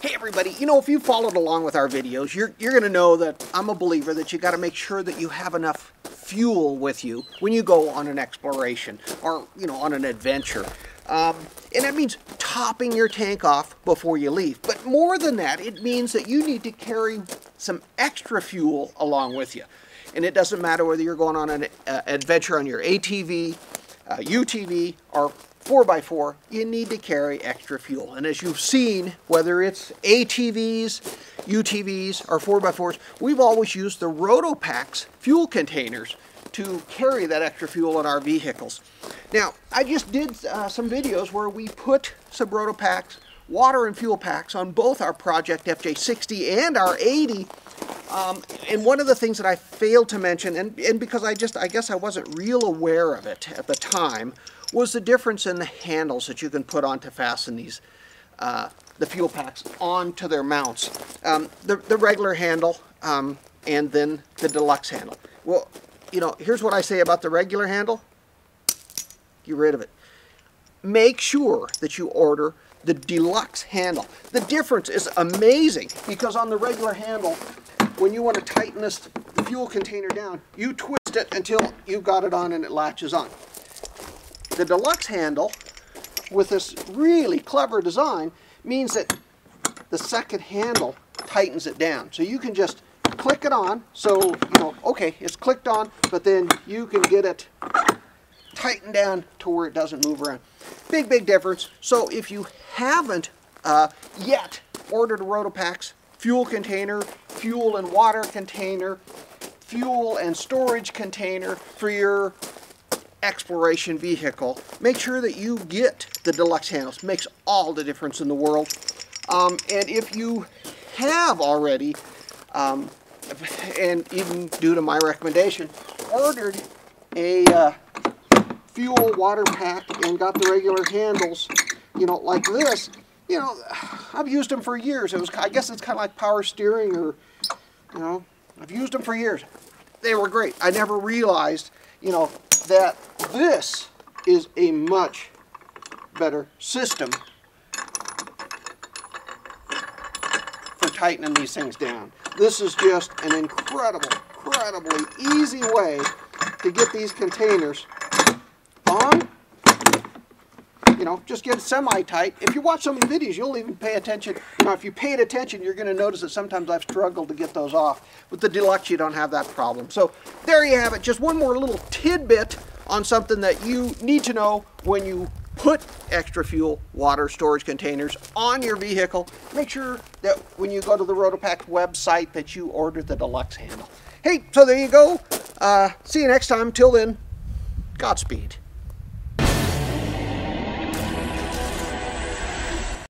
Hey everybody, you know, if you followed along with our videos, you're going to know that I'm a believer that you got to make sure that you have enough fuel with you when you go on an exploration or, you know, on an adventure. And that means topping your tank off before you leave. But more than that, it means that you need to carry some extra fuel along with you. And it doesn't matter whether you're going on an adventure on your ATV, UTV, or 4x4, you need to carry extra fuel. And as you've seen, whether it's ATVs, UTVs, or 4x4s, we've always used the Rotopax fuel containers to carry that extra fuel in our vehicles. Now, I just did some videos where we put some Rotopax water and fuel packs on both our Project FJ60 and our 80. And one of the things that I failed to mention, and because I guess I wasn't real aware of it at the time, was the difference in the handles that you can put on to fasten these, the fuel packs onto their mounts. The regular handle and then the deluxe handle. Well, you know, here's what I say about the regular handle. Get rid of it. Make sure that you order the deluxe handle. The difference is amazing because on the regular handle, when you want to tighten the fuel container down, you twist it until you've got it on and it latches on. The deluxe handle, with this really clever design, means that the second handle tightens it down. So you can just click it on, so, you know, okay, it's clicked on, but then you can get it tightened down to where it doesn't move around. Big, big difference. So if you haven't yet ordered a Rotopax fuel container, fuel and water container, fuel and storage container for your exploration vehicle, make sure that you get the deluxe handles. Makes all the difference in the world. And if you have already, and even due to my recommendation, ordered a fuel water pack and got the regular handles, you know, like this, you know, I've used them for years. It was, I guess it's kind of like power steering, or, you know, I've used them for years. They were great. I never realized, you know, that this is a much better system for tightening these things down. This is just an incredibly easy way to get these containers on. You know, just get it semi-tight. If you watch some of the videos, you'll even pay attention. You know, if you paid attention, you're going to notice that sometimes I've struggled to get those off. With the deluxe, you don't have that problem. So there you have it. Just one more little tidbit on something that you need to know when you put extra fuel, water, storage containers on your vehicle. Make sure that when you go to the Rotopax website that you order the deluxe handle. Hey, so there you go. See you next time. Till then, Godspeed.